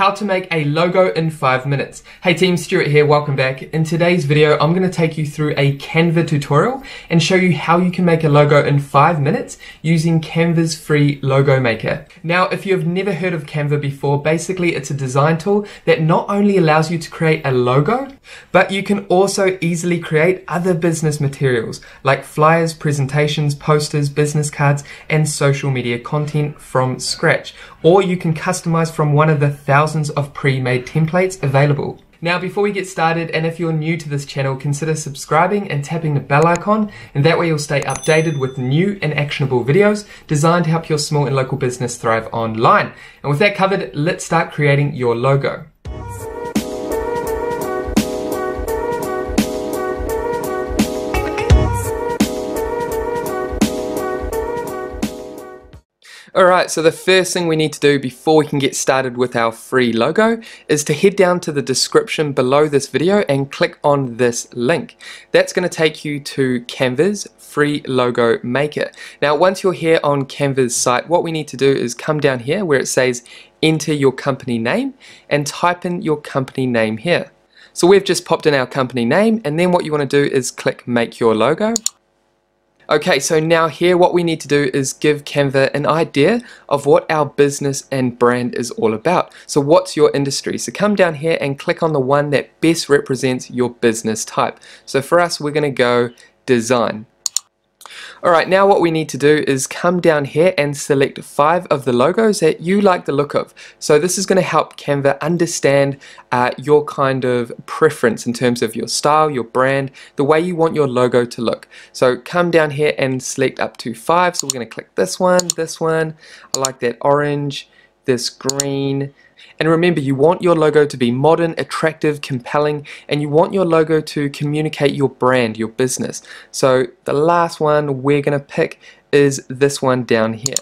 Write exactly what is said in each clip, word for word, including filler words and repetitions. How to make a logo in five minutes. Hey team, Stuart here, welcome back. In today's video, I'm gonna take you through a Canva tutorial and show you how you can make a logo in five minutes using Canva's free logo maker. Now, if you've never heard of Canva before, basically it's a design tool that not only allows you to create a logo, but you can also easily create other business materials like flyers, presentations, posters, business cards, and social media content from scratch. Or you can customize from one of the thousands of pre-made templates available. Now, before we get started, and if you're new to this channel, consider subscribing and tapping the bell icon, and that way you'll stay updated with new and actionable videos designed to help your small and local business thrive online. And with that covered, let's start creating your logo. Alright, so the first thing we need to do before we can get started with our free logo is to head down to the description below this video and click on this link. That's going to take you to Canva's free logo maker. Now, once you're here on Canva's site, what we need to do is come down here where it says enter your company name and type in your company name here. So we've just popped in our company name, and then what you want to do is click make your logo. Okay, so now here what we need to do is give Canva an idea of what our business and brand is all about. So what's your industry? So come down here and click on the one that best represents your business type. So for us, we're going to go design. Alright, now what we need to do is come down here and select five of the logos that you like the look of. So this is going to help Canva understand uh, your kind of preference in terms of your style, your brand, the way you want your logo to look. So come down here and select up to five. So we're going to click this one, this one, I like that orange, this green. And remember, you want your logo to be modern, attractive, compelling, and you want your logo to communicate your brand, your business. So the last one we're going to pick is this one down here.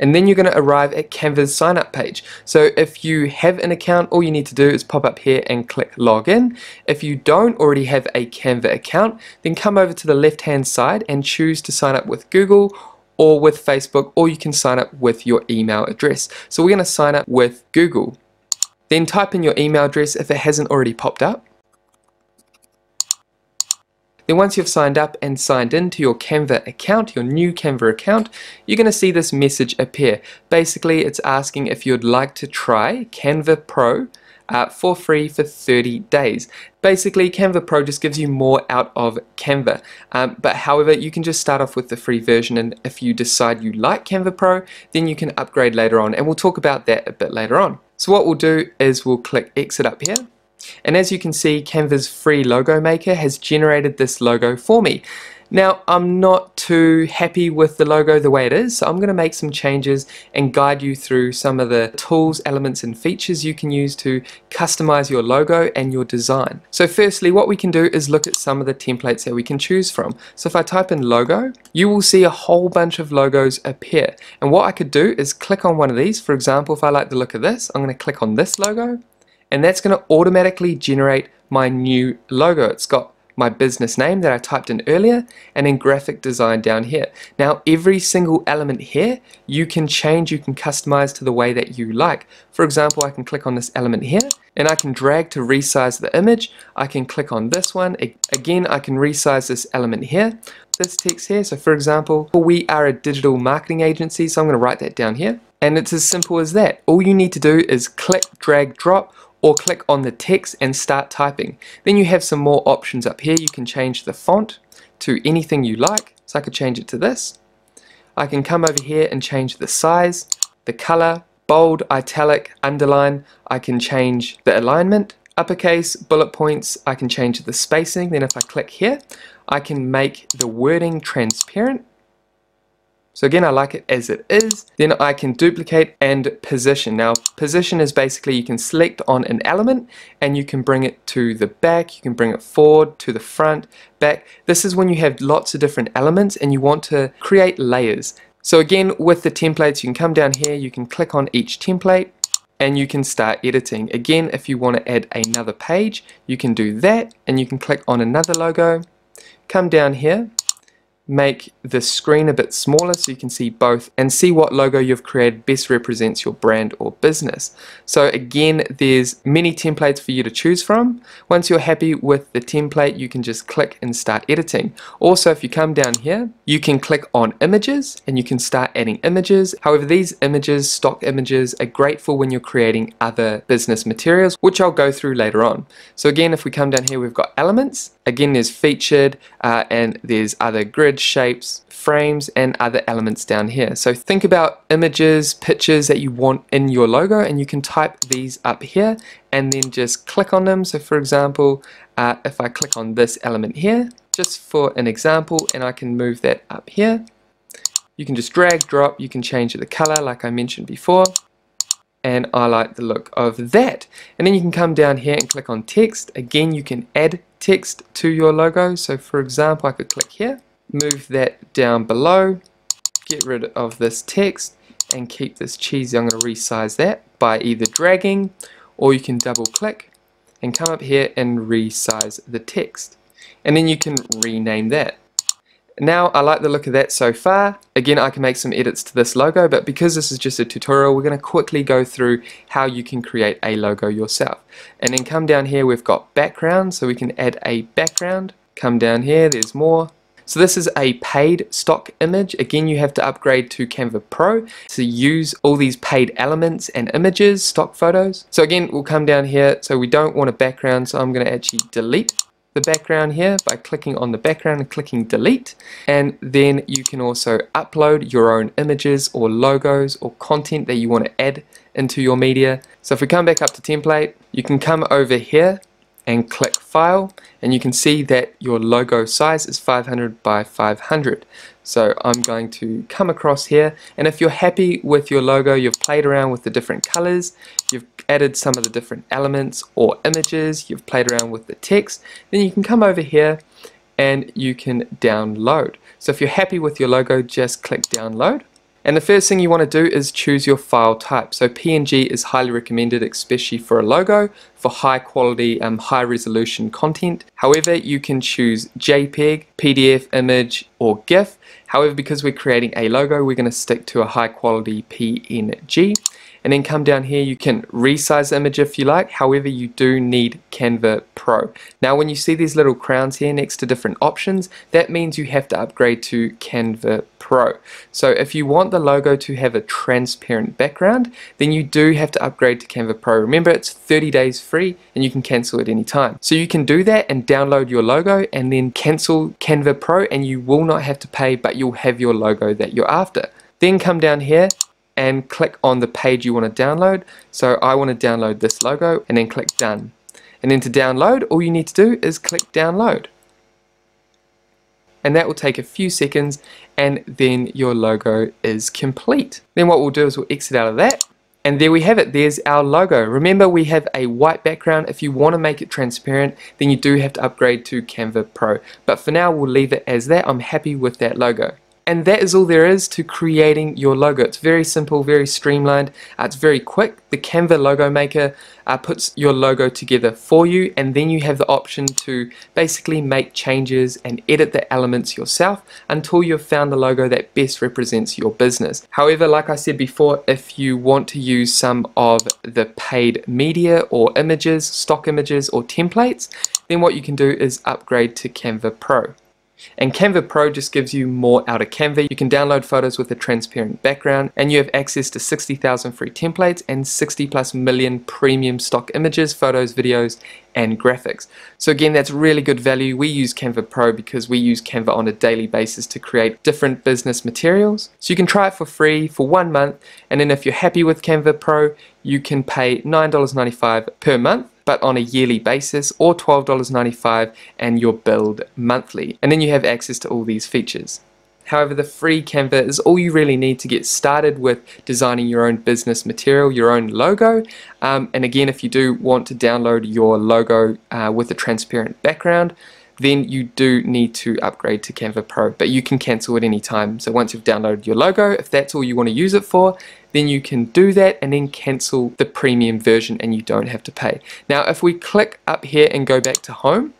And then you're going to arrive at Canva's sign up page. So if you have an account, all you need to do is pop up here and click login. If you don't already have a Canva account, then come over to the left hand side and choose to sign up with Google or with Facebook, or you can sign up with your email address. So we're going to sign up with Google. Then type in your email address if it hasn't already popped up. Then once you've signed up and signed into your Canva account, your new Canva account, you're going to see this message appear. Basically, it's asking if you'd like to try Canva Pro Uh, for free for thirty days. Basically, Canva Pro just gives you more out of Canva. Um, but however, you can just start off with the free version, and if you decide you like Canva Pro, then you can upgrade later on, and we'll talk about that a bit later on. So what we'll do is we'll click exit up here, and as you can see, Canva's free logo maker has generated this logo for me. Now, I'm not too happy with the logo the way it is, so I'm going to make some changes and guide you through some of the tools, elements, and features you can use to customize your logo and your design. So firstly, what we can do is look at some of the templates that we can choose from. So if I type in logo, you will see a whole bunch of logos appear. And what I could do is click on one of these. For example, if I like the look of this, I'm going to click on this logo, and that's going to automatically generate my new logo. It's got my business name that I typed in earlier, and then graphic design down here. Now, every single element here you can change, you can customize to the way that you like. For example, I can click on this element here, and I can drag to resize the image. I can click on this one. Again, I can resize this element here, this text here. So for example, we are a digital marketing agency, so I'm going to write that down here. And it's as simple as that. All you need to do is click, drag, drop, or click on the text and start typing. Then you have some more options up here. You can change the font to anything you like. So I could change it to this. I can come over here and change the size, the color, bold, italic, underline. I can change the alignment, uppercase, bullet points. I can change the spacing. Then if I click here, I can make the wording transparent. So again, I like it as it is. Then I can duplicate and position. Now, position is basically you can select on an element and you can bring it to the back, you can bring it forward, to the front, back. This is when you have lots of different elements and you want to create layers. So again, with the templates, you can come down here, you can click on each template, and you can start editing. Again, if you want to add another page, you can do that, and you can click on another logo, come down here, make the screen a bit smaller so you can see both and see what logo you've created best represents your brand or business. So again, there's many templates for you to choose from. Once you're happy with the template, you can just click and start editing. Also, if you come down here, you can click on images and you can start adding images. However, these images, stock images, are great for when you're creating other business materials, which I'll go through later on. So again, if we come down here, we've got elements. Again, there's featured uh, and there's other grid shapes, frames, and other elements down here. So think about images, pictures that you want in your logo, and you can type these up here and then just click on them. So for example, uh, if I click on this element here, just for an example, and I can move that up here. You can just drag, drop, you can change the color like I mentioned before. And I like the look of that. And then you can come down here and click on text. Again, you can add text to your logo. So for example, I could click here, move that down below, get rid of this text and keep this cheesy. I'm going to resize that by either dragging, or you can double click and come up here and resize the text, and then you can rename that. Now I like the look of that so far. Again, I can make some edits to this logo, but because this is just a tutorial, we're going to quickly go through how you can create a logo yourself. And then come down here, we've got background, so we can add a background. Come down here, there's more. So this is a paid stock image. Again, you have to upgrade to Canva Pro to use all these paid elements and images, stock photos. So again, we'll come down here. So we don't want a background, so I'm going to actually delete the background here by clicking on the background and clicking delete. And then you can also upload your own images or logos or content that you want to add into your media. So if we come back up to template, you can come over here and click file, and you can see that your logo size is five hundred by five hundred. So I'm going to come across here, and if you're happy with your logo, you've played around with the different colors, you've added some of the different elements or images, you've played around with the text, then you can come over here and you can download. So if you're happy with your logo, just click download. And the first thing you want to do is choose your file type. So P N G is highly recommended, especially for a logo, for high quality and um, high resolution content. However, you can choose JPEG, P D F, image, or GIF. However, because we're creating a logo, we're going to stick to a high quality P N G. And then come down here, you can resize the image if you like. However, you do need Canva Pro. Now, when you see these little crowns here next to different options, that means you have to upgrade to Canva Pro. So if you want the logo to have a transparent background, then you do have to upgrade to Canva Pro. Remember, it's thirty days free and you can cancel at any time. So you can do that and download your logo and then cancel Canva Pro, and you will not have to pay, but you'll have your logo that you're after. Then come down here and click on the page you want to download. So I want to download this logo, and then click done. And then to download, all you need to do is click download. And that will take a few seconds, and then your logo is complete. Then what we'll do is we'll exit out of that. And there we have it, there's our logo. Remember, we have a white background. If you want to make it transparent, then you do have to upgrade to Canva Pro. But for now, we'll leave it as that. I'm happy with that logo. And that is all there is to creating your logo. It's very simple, very streamlined, uh, it's very quick. The Canva logo maker uh, puts your logo together for you, and then you have the option to basically make changes and edit the elements yourself until you've found the logo that best represents your business. However, like I said before, if you want to use some of the paid media or images, stock images or templates, then what you can do is upgrade to Canva Pro. And Canva Pro just gives you more out of Canva. You can download photos with a transparent background, and you have access to sixty thousand free templates and sixty plus million premium stock images, photos, videos, and graphics. So again, that's really good value. We use Canva Pro because we use Canva on a daily basis to create different business materials. So you can try it for free for one month, and then if you're happy with Canva Pro, you can pay nine dollars ninety-five per month, but on a yearly basis, or twelve dollars ninety-five and you're billed monthly. And then you have access to all these features. However, the free Canva is all you really need to get started with designing your own business material, your own logo. Um, and again, if you do want to download your logo uh, with a transparent background, then you do need to upgrade to Canva Pro, but you can cancel at any time. So once you've downloaded your logo, if that's all you want to use it for, then you can do that and then cancel the premium version and you don't have to pay. Now, if we click up here and go back to home,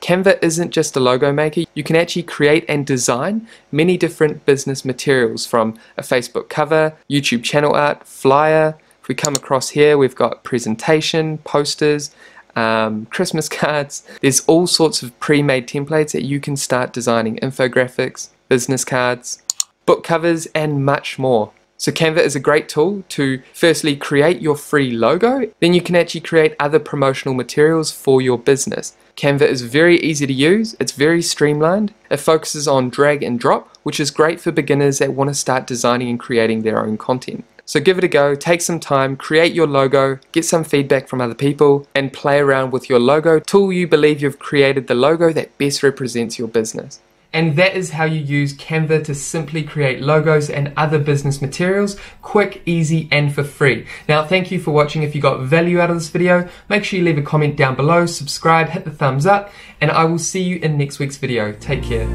Canva isn't just a logo maker, you can actually create and design many different business materials, from a Facebook cover, YouTube channel art, flyer. If we come across here, we've got presentation, posters, um, Christmas cards. There's all sorts of pre-made templates that you can start designing, infographics, business cards, book covers, and much more. So Canva is a great tool to firstly create your free logo, then you can actually create other promotional materials for your business. Canva is very easy to use, it's very streamlined, it focuses on drag and drop, which is great for beginners that want to start designing and creating their own content. So give it a go, take some time, create your logo, get some feedback from other people, and play around with your logo till you believe you've created the logo that best represents your business. And that is how you use Canva to simply create logos and other business materials, quick, easy, and for free. Now, thank you for watching. If you got value out of this video, make sure you leave a comment down below, subscribe, hit the thumbs up, and I will see you in next week's video. Take care.